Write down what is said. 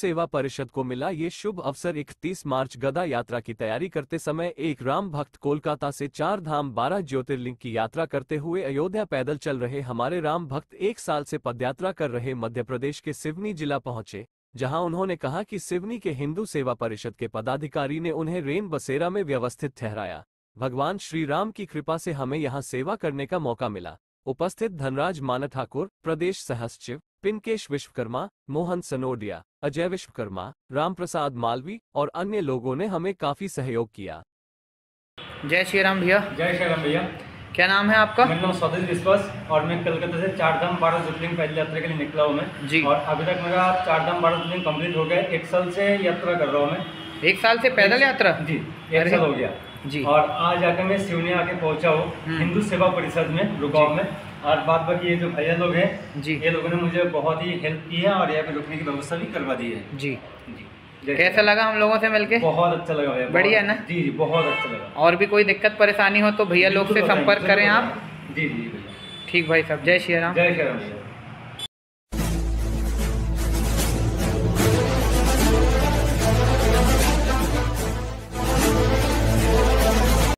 सेवा परिषद को मिला ये शुभ अवसर। 31 मार्च गदा यात्रा की तैयारी करते समय एक राम भक्त कोलकाता से 4 धाम 12 ज्योतिर्लिंग की यात्रा करते हुए अयोध्या पैदल चल रहे हमारे राम भक्त 1 साल से पदयात्रा कर रहे मध्य प्रदेश के सिवनी जिला पहुंचे, जहां उन्होंने कहा कि सिवनी के हिंदू सेवा परिषद के पदाधिकारी ने उन्हें रेन बसेरा में व्यवस्थित ठहराया। भगवान श्री राम की कृपा से हमें यहाँ सेवा करने का मौका मिला। उपस्थित धनराज मान ठाकुर, प्रदेश सहसचिव, पिंकेश विश्वकर्मा, मोहन सनोडिया, अजय विश्वकर्मा, रामप्रसाद मालवी और अन्य लोगों ने हमें काफी सहयोग किया। जय श्री राम भैया। जय श्री राम भैया। क्या नाम है आपका? मेरा नाम स्वादिष्ट विश्वास और मैं कलकत्ता से 4 धाम 12 ज्योतिर्लिंग पैदल यात्रा के लिए निकला हूँ मैं जी। और अभी तक मेरा 4 धाम 12 ज्योतिर्लिंग कम्प्लीट हो गया। 1 साल से यात्रा कर रहा हूँ मैं। 1 साल से पैदल यात्रा जी? 1 साल हो गया जी। और आज आकर मैं सिवनी आके पहुँचा हूँ हिंदू सेवा परिषद में रुकाव में। और बात बाकी ये जो भैया लोग हैं जी, ये लोगों ने मुझे बहुत ही हेल्प की है और यहाँ पे रुकने की व्यवस्था भी करवा दी है जी। कैसा लगा हम लोगों से मिलके? बहुत अच्छा लगा भैया। बढ़िया ना जी? जी बहुत अच्छा लगा। और भी कोई दिक्कत परेशानी हो तो भैया लोग से संपर्क करें आप। जी जी भैया। ठीक भाई साहब, जय श्री राम। जय श्री राम।